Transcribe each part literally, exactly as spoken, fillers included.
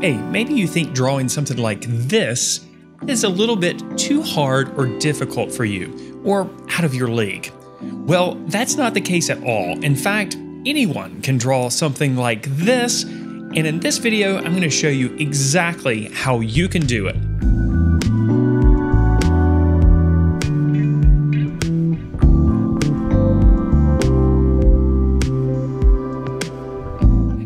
Hey, maybe you think drawing something like this is a little bit too hard or difficult for you, or out of your league. Well, that's not the case at all. In fact, anyone can draw something like this, and in this video, I'm going to show you exactly how you can do it.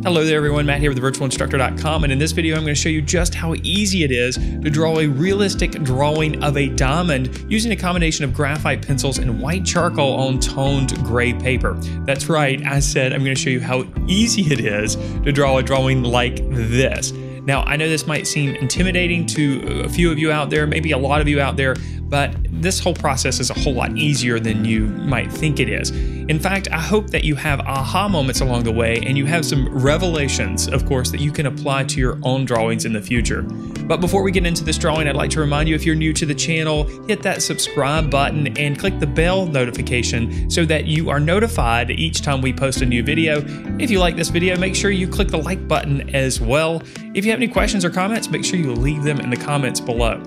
Hello there everyone, Matt here with the virtual instructor dot com, and in this video I'm going to show you just how easy it is to draw a realistic drawing of a diamond using a combination of graphite pencils and white charcoal on toned gray paper. That's right, I said I'm going to show you how easy it is to draw a drawing like this. Now, I know this might seem intimidating to a few of you out there, maybe a lot of you out there, but this whole process is a whole lot easier than you might think it is. In fact, I hope that you have aha moments along the way and you have some revelations, of course, that you can apply to your own drawings in the future. But before we get into this drawing, I'd like to remind you, if you're new to the channel, hit that subscribe button and click the bell notification so that you are notified each time we post a new video. If you like this video, make sure you click the like button as well. If you have any questions or comments, make sure you leave them in the comments below.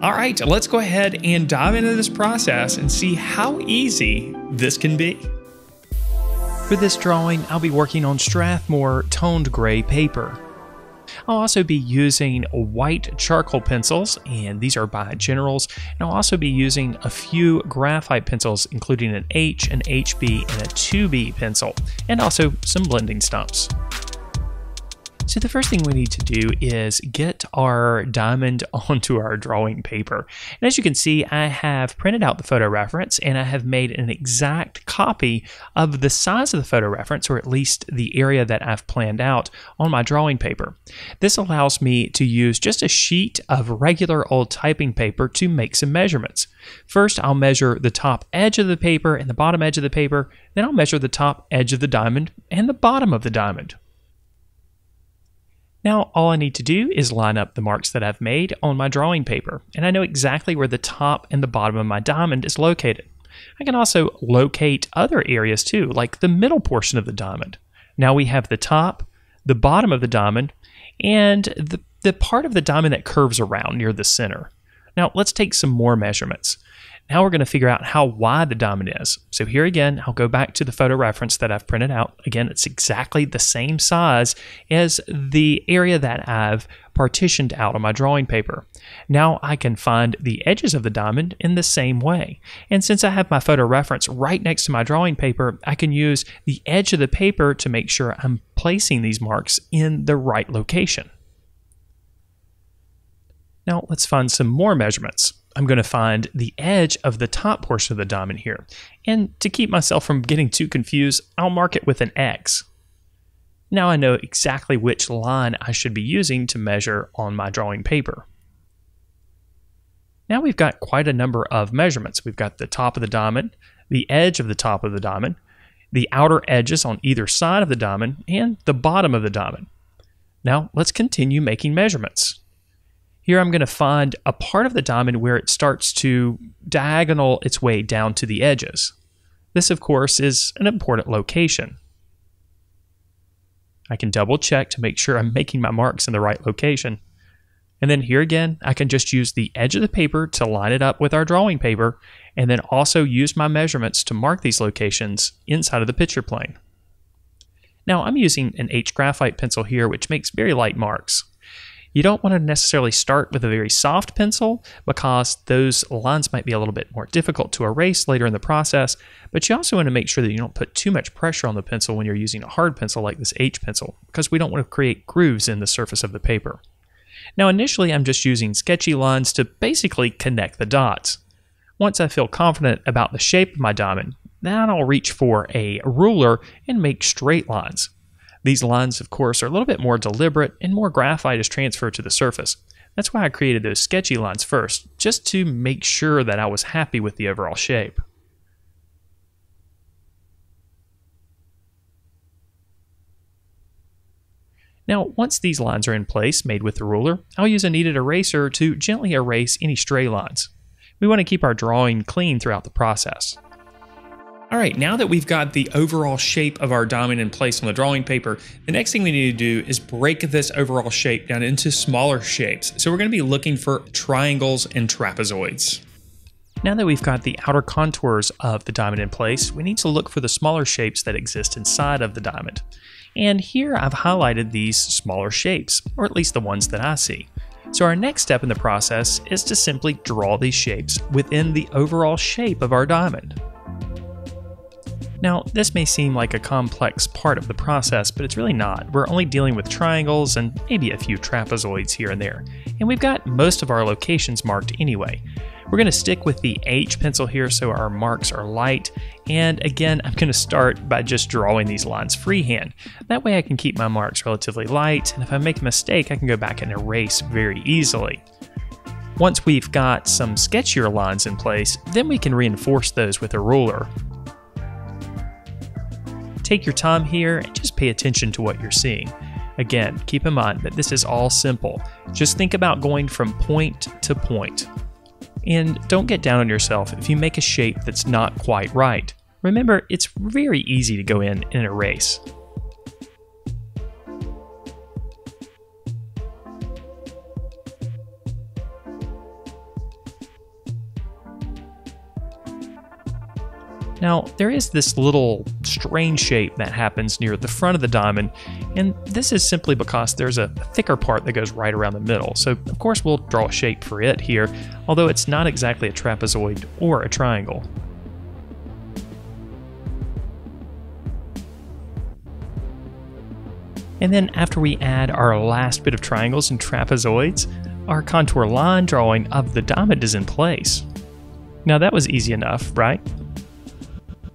All right, let's go ahead and dive into this process and see how easy this can be. For this drawing, I'll be working on Strathmore toned gray paper. I'll also be using white charcoal pencils, and these are by Generals, and I'll also be using a few graphite pencils, including an H, an H B, and a two B pencil, and also some blending stumps. So the first thing we need to do is get our diamond onto our drawing paper. And as you can see, I have printed out the photo reference and I have made an exact copy of the size of the photo reference, or at least the area that I've planned out on my drawing paper. This allows me to use just a sheet of regular old typing paper to make some measurements. First, I'll measure the top edge of the paper and the bottom edge of the paper. Then I'll measure the top edge of the diamond and the bottom of the diamond. Now, all I need to do is line up the marks that I've made on my drawing paper, and I know exactly where the top and the bottom of my diamond is located. I can also locate other areas too, like the middle portion of the diamond. Now we have the top, the bottom of the diamond, and the, the part of the diamond that curves around near the center. Now, let's take some more measurements. Now we're going to figure out how wide the diamond is. So here again, I'll go back to the photo reference that I've printed out. Again, it's exactly the same size as the area that I've partitioned out on my drawing paper. Now I can find the edges of the diamond in the same way. And since I have my photo reference right next to my drawing paper, I can use the edge of the paper to make sure I'm placing these marks in the right location. Now let's find some more measurements. I'm going to find the edge of the top portion of the diamond here. And to keep myself from getting too confused, I'll mark it with an X. Now I know exactly which line I should be using to measure on my drawing paper. Now we've got quite a number of measurements. We've got the top of the diamond, the edge of the top of the diamond, the outer edges on either side of the diamond, and the bottom of the diamond. Now let's continue making measurements. Here I'm going to find a part of the diamond where it starts to diagonal its way down to the edges. This, of course, is an important location. I can double check to make sure I'm making my marks in the right location. And then here again, I can just use the edge of the paper to line it up with our drawing paper, and then also use my measurements to mark these locations inside of the picture plane. Now I'm using an H graphite pencil here, which makes very light marks. You don't want to necessarily start with a very soft pencil because those lines might be a little bit more difficult to erase later in the process, but you also want to make sure that you don't put too much pressure on the pencil when you're using a hard pencil like this H pencil, because we don't want to create grooves in the surface of the paper. Now initially I'm just using sketchy lines to basically connect the dots. Once I feel confident about the shape of my diamond, then I'll reach for a ruler and make straight lines. These lines, of course, are a little bit more deliberate and more graphite is transferred to the surface. That's why I created those sketchy lines first, just to make sure that I was happy with the overall shape. Now, once these lines are in place, made with the ruler, I'll use a kneaded eraser to gently erase any stray lines. We want to keep our drawing clean throughout the process. All right, now that we've got the overall shape of our diamond in place on the drawing paper, the next thing we need to do is break this overall shape down into smaller shapes. So we're going to be looking for triangles and trapezoids. Now that we've got the outer contours of the diamond in place, we need to look for the smaller shapes that exist inside of the diamond. And here I've highlighted these smaller shapes, or at least the ones that I see. So our next step in the process is to simply draw these shapes within the overall shape of our diamond. Now, this may seem like a complex part of the process, but it's really not. We're only dealing with triangles and maybe a few trapezoids here and there. And we've got most of our locations marked anyway. We're going to stick with the H pencil here so our marks are light. And again, I'm going to start by just drawing these lines freehand. That way I can keep my marks relatively light, and if I make a mistake, I can go back and erase very easily. Once we've got some sketchier lines in place, then we can reinforce those with a ruler. Take your time here and just pay attention to what you're seeing. Again, keep in mind that this is all simple. Just think about going from point to point. And don't get down on yourself if you make a shape that's not quite right. Remember, it's very easy to go in and erase. Now, there is this little strange shape that happens near the front of the diamond, and this is simply because there's a thicker part that goes right around the middle. So, of course, we'll draw a shape for it here, although it's not exactly a trapezoid or a triangle. And then after we add our last bit of triangles and trapezoids, our contour line drawing of the diamond is in place. Now, that was easy enough, right?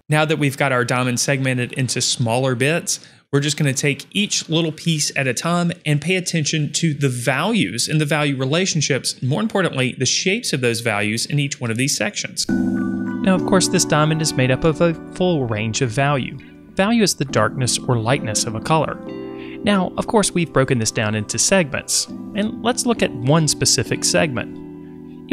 Now that we've got our diamond segmented into smaller bits, we're just going to take each little piece at a time and pay attention to the values and the value relationships, more importantly, the shapes of those values in each one of these sections. Now, of course, this diamond is made up of a full range of value. Value is the darkness or lightness of a color. Now, of course, we've broken this down into segments, and let's look at one specific segment.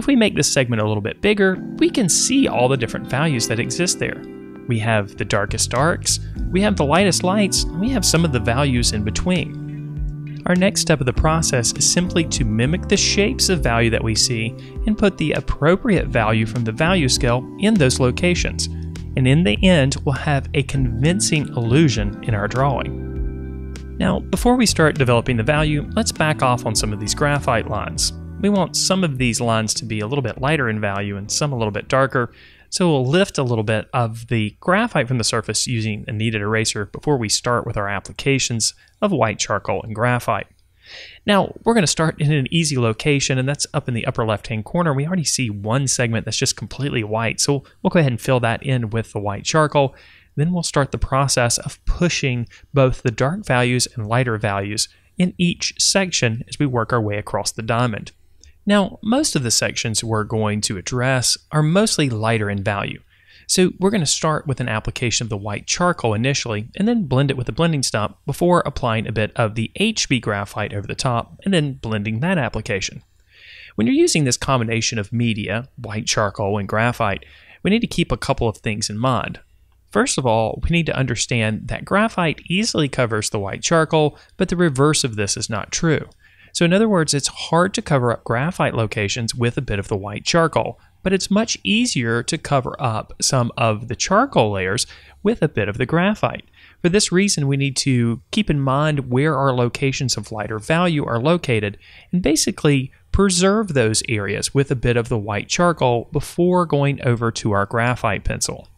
If we make this segment a little bit bigger, we can see all the different values that exist there. We have the darkest darks, we have the lightest lights, and we have some of the values in between. Our next step of the process is simply to mimic the shapes of value that we see and put the appropriate value from the value scale in those locations. And in the end, we'll have a convincing illusion in our drawing. Now, before we start developing the value, let's back off on some of these graphite lines. We want some of these lines to be a little bit lighter in value and some a little bit darker. So we'll lift a little bit of the graphite from the surface using a kneaded eraser before we start with our applications of white charcoal and graphite. Now, we're going to start in an easy location, and that's up in the upper left-hand corner. We already see one segment that's just completely white, so we'll go ahead and fill that in with the white charcoal. Then we'll start the process of pushing both the dark values and lighter values in each section as we work our way across the diamond. Now, most of the sections we're going to address are mostly lighter in value. So we're going to start with an application of the white charcoal initially, and then blend it with a blending stump before applying a bit of the H B graphite over the top, and then blending that application. When you're using this combination of media, white charcoal and graphite, we need to keep a couple of things in mind. First of all, we need to understand that graphite easily covers the white charcoal, but the reverse of this is not true. So in other words, it's hard to cover up graphite locations with a bit of the white charcoal, but it's much easier to cover up some of the charcoal layers with a bit of the graphite. For this reason, we need to keep in mind where our locations of lighter value are located and basically preserve those areas with a bit of the white charcoal before going over to our graphite pencil.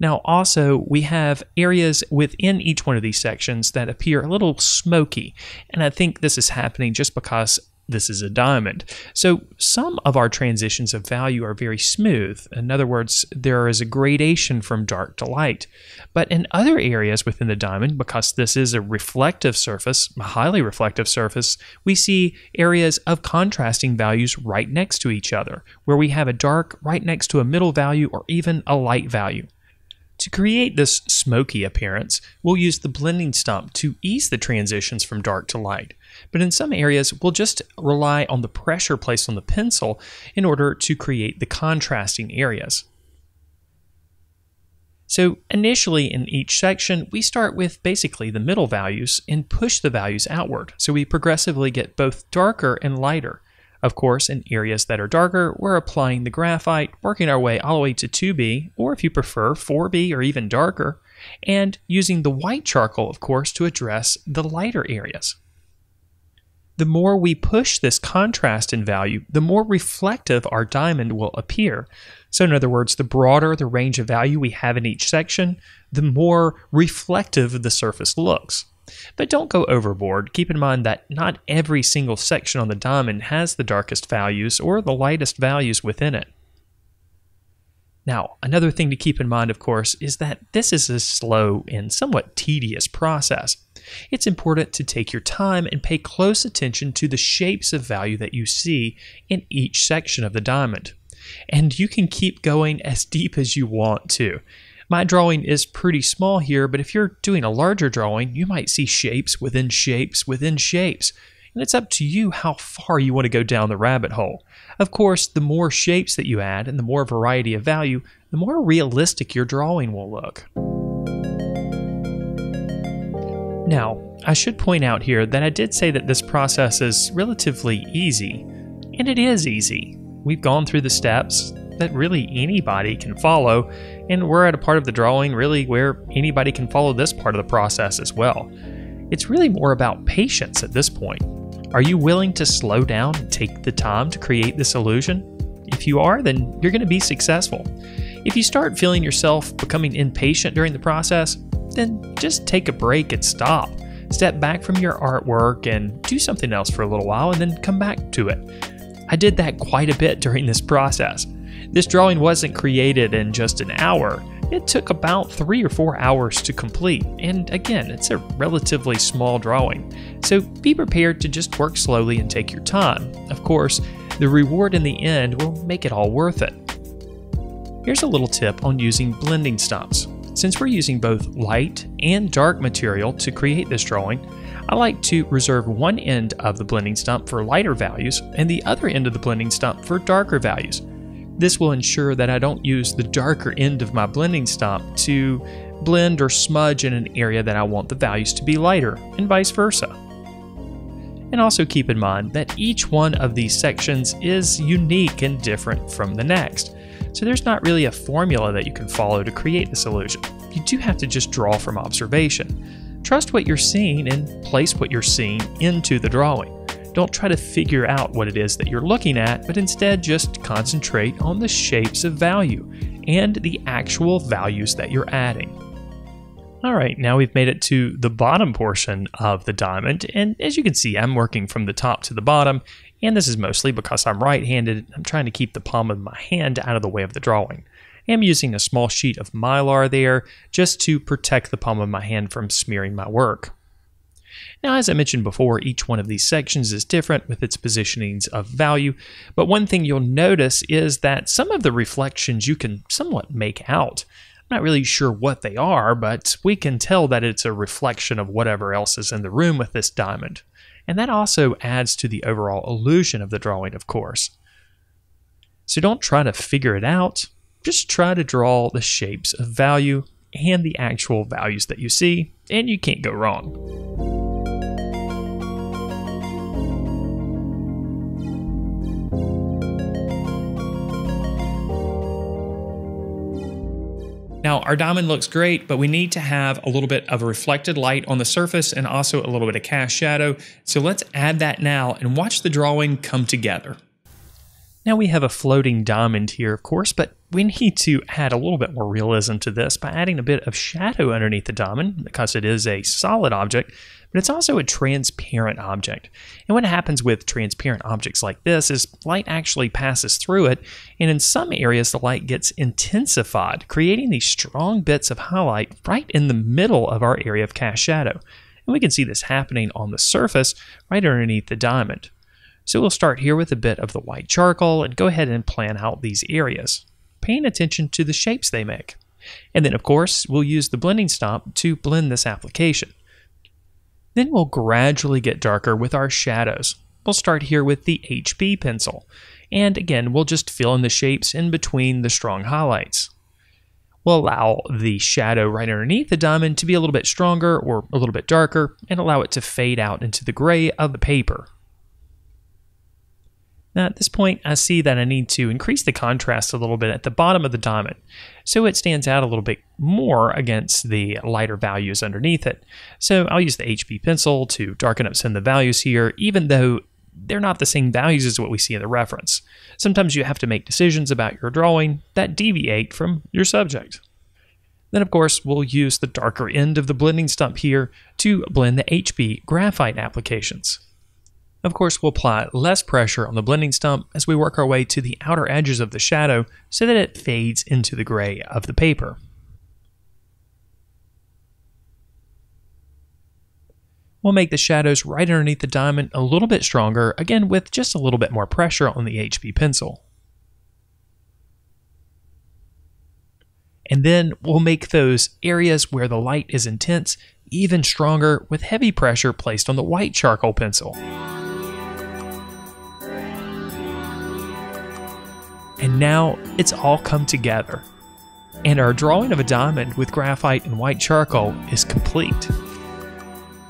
Now also, we have areas within each one of these sections that appear a little smoky, and I think this is happening just because this is a diamond. So some of our transitions of value are very smooth. In other words, there is a gradation from dark to light. But in other areas within the diamond, because this is a reflective surface, a highly reflective surface, we see areas of contrasting values right next to each other, where we have a dark right next to a middle value or even a light value. To create this smoky appearance, we'll use the blending stump to ease the transitions from dark to light. But in some areas, we'll just rely on the pressure placed on the pencil in order to create the contrasting areas. So initially in each section, we start with basically the middle values and push the values outward. So we progressively get both darker and lighter. Of course, in areas that are darker, we're applying the graphite, working our way all the way to two B, or if you prefer, four B or even darker, and using the white charcoal, of course, to address the lighter areas. The more we push this contrast in value, the more reflective our diamond will appear. So in other words, the broader the range of value we have in each section, the more reflective the surface looks. But don't go overboard. Keep in mind that not every single section on the diamond has the darkest values or the lightest values within it. Now, another thing to keep in mind, of course, is that this is a slow and somewhat tedious process. It's important to take your time and pay close attention to the shapes of value that you see in each section of the diamond. And you can keep going as deep as you want to. My drawing is pretty small here, but if you're doing a larger drawing, you might see shapes within shapes within shapes. And it's up to you how far you want to go down the rabbit hole. Of course, the more shapes that you add and the more variety of value, the more realistic your drawing will look. Now, I should point out here that I did say that this process is relatively easy, and it is easy. We've gone through the steps that really anybody can follow, and we're at a part of the drawing really where anybody can follow this part of the process as well. It's really more about patience at this point. Are you willing to slow down and take the time to create this illusion? If you are, then you're going to be successful. If you start feeling yourself becoming impatient during the process, then just take a break and stop. Step back from your artwork and do something else for a little while and then come back to it. I did that quite a bit during this process. This drawing wasn't created in just an hour. It took about three or four hours to complete, and again, it's a relatively small drawing, so be prepared to just work slowly and take your time. Of course, the reward in the end will make it all worth it. Here's a little tip on using blending stumps. Since we're using both light and dark material to create this drawing, I like to reserve one end of the blending stump for lighter values and the other end of the blending stump for darker values. This will ensure that I don't use the darker end of my blending stump to blend or smudge in an area that I want the values to be lighter, and vice versa. And also keep in mind that each one of these sections is unique and different from the next, so there's not really a formula that you can follow to create this illusion. You do have to just draw from observation. Trust what you're seeing and place what you're seeing into the drawing. Don't try to figure out what it is that you're looking at, but instead just concentrate on the shapes of value and the actual values that you're adding. All right, now we've made it to the bottom portion of the diamond, and as you can see, I'm working from the top to the bottom, and this is mostly because I'm right-handed. I'm trying to keep the palm of my hand out of the way of the drawing. I'm using a small sheet of Mylar there just to protect the palm of my hand from smearing my work. Now, as I mentioned before, each one of these sections is different with its positionings of value, but one thing you'll notice is that some of the reflections you can somewhat make out. I'm not really sure what they are, but we can tell that it's a reflection of whatever else is in the room with this diamond. And that also adds to the overall illusion of the drawing, of course. So don't try to figure it out, just try to draw the shapes of value and the actual values that you see, and you can't go wrong. Now, our diamond looks great, but we need to have a little bit of a reflected light on the surface and also a little bit of cast shadow. So let's add that now and watch the drawing come together. Now we have a floating diamond here, of course, but we need to add a little bit more realism to this by adding a bit of shadow underneath the diamond because it is a solid object, but it's also a transparent object. And what happens with transparent objects like this is light actually passes through it, and in some areas the light gets intensified, creating these strong bits of highlight right in the middle of our area of cast shadow. And we can see this happening on the surface right underneath the diamond. So we'll start here with a bit of the white charcoal and go ahead and plan out these areas, paying attention to the shapes they make. And then, of course, we'll use the blending stump to blend this application. Then we'll gradually get darker with our shadows. We'll start here with the H B pencil. And again, we'll just fill in the shapes in between the strong highlights. will allow the shadow right underneath the diamond to be a little bit stronger or a little bit darker and allow it to fade out into the gray of the paper. Now at this point, I see that I need to increase the contrast a little bit at the bottom of the diamond so it stands out a little bit more against the lighter values underneath it. So I'll use the H B pencil to darken up some of the values here, even though they're not the same values as what we see in the reference. Sometimes you have to make decisions about your drawing that deviate from your subject. Then of course, we'll use the darker end of the blending stump here to blend the H B graphite applications. Of course, we'll apply less pressure on the blending stump as we work our way to the outer edges of the shadow so that it fades into the gray of the paper. We'll make the shadows right underneath the diamond a little bit stronger, again with just a little bit more pressure on the H B pencil. And then we'll make those areas where the light is intense even stronger with heavy pressure placed on the white charcoal pencil. And now it's all come together, and our drawing of a diamond with graphite and white charcoal is complete.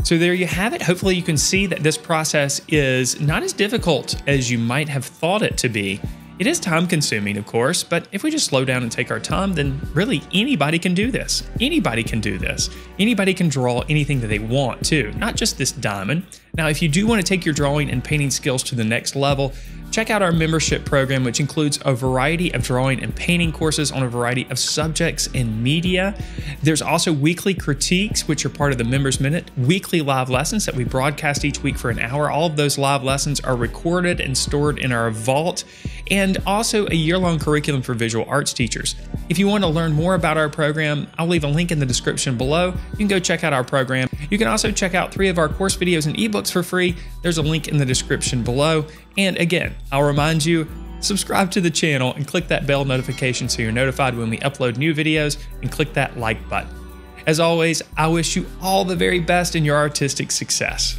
So there you have it. Hopefully you can see that this process is not as difficult as you might have thought it to be. It is time consuming, of course, but if we just slow down and take our time, then really anybody can do this. Anybody can do this. Anybody can draw anything that they want to, not just this diamond. Now, if you do want to take your drawing and painting skills to the next level, check out our membership program, which includes a variety of drawing and painting courses on a variety of subjects and media. There's also weekly critiques, which are part of the Members Minute, weekly live lessons that we broadcast each week for an hour. All of those live lessons are recorded and stored in our vault, and also a year-long curriculum for visual arts teachers. If you want to learn more about our program, I'll leave a link in the description below. You can go check out our program. You can also check out three of our course videos and ebooks for free. There's a link in the description below. And again, I'll remind you, subscribe to the channel and click that bell notification so you're notified when we upload new videos, and click that like button. As always, I wish you all the very best in your artistic success.